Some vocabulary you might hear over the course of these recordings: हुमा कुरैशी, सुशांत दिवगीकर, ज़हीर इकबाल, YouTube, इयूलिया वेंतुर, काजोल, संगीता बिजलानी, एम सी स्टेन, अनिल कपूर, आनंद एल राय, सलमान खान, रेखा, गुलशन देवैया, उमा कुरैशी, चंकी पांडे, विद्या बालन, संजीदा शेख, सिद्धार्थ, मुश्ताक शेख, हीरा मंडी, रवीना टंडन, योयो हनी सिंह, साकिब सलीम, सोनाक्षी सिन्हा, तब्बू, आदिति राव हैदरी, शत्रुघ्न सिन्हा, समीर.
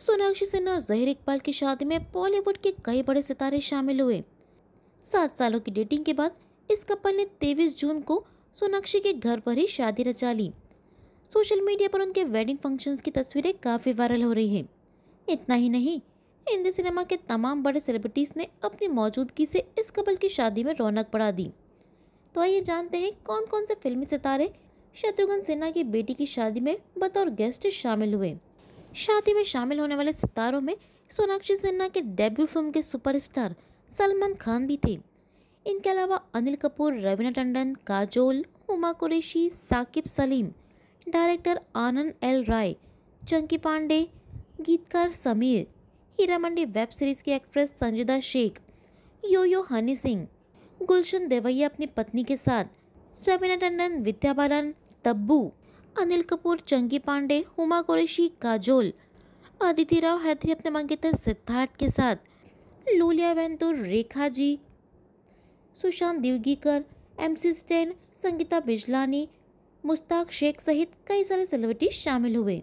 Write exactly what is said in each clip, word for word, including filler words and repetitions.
सोनाक्षी सिन्हा और ज़हीर इकबाल की शादी में बॉलीवुड के कई बड़े सितारे शामिल हुए। सात सालों की डेटिंग के बाद इस कपल ने तेईस जून को सोनाक्षी के घर पर ही शादी रचा ली। सोशल मीडिया पर उनके वेडिंग फंक्शंस की तस्वीरें काफ़ी वायरल हो रही हैं। इतना ही नहीं, हिंदी सिनेमा के तमाम बड़े सेलिब्रिटीज़ ने अपनी मौजूदगी से इस कपल की शादी में रौनक बढ़ा दी। तो आइए जानते हैं कौन कौन से फिल्मी सितारे शत्रुघ्न सिन्हा की बेटी की शादी में बतौर गेस्ट शामिल हुए। शादी में शामिल होने वाले सितारों में सोनाक्षी सिन्हा के डेब्यू फिल्म के सुपरस्टार सलमान खान भी थे। इनके अलावा अनिल कपूर, रवीना टंडन, काजोल, उमा कुरैशी, साकिब सलीम, डायरेक्टर आनंद एल राय, चंकी पांडे, गीतकार समीर, हीरा मंडी वेब सीरीज़ की एक्ट्रेस संजीदा शेख, योयो हनी सिंह, गुलशन देवैया अपनी पत्नी के साथ, रवीना टंडन, विद्या बालन, तब्बू, अनिल कपूर, चंकी पांडे, हुमा कुरैशी, काजोल, आदिति राव हैदरी अपने मंगेतर सिद्धार्थ के साथ, इयूलिया वेंतुर, रेखा ji, सुशांत दिवगीकर, एम सी स्टेन, संगीता बिजलानी, मुश्ताक शेख सहित कई सारे सेलिब्रिटी शामिल हुए।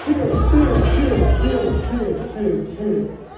Seriously, seriously, seriously, seriously.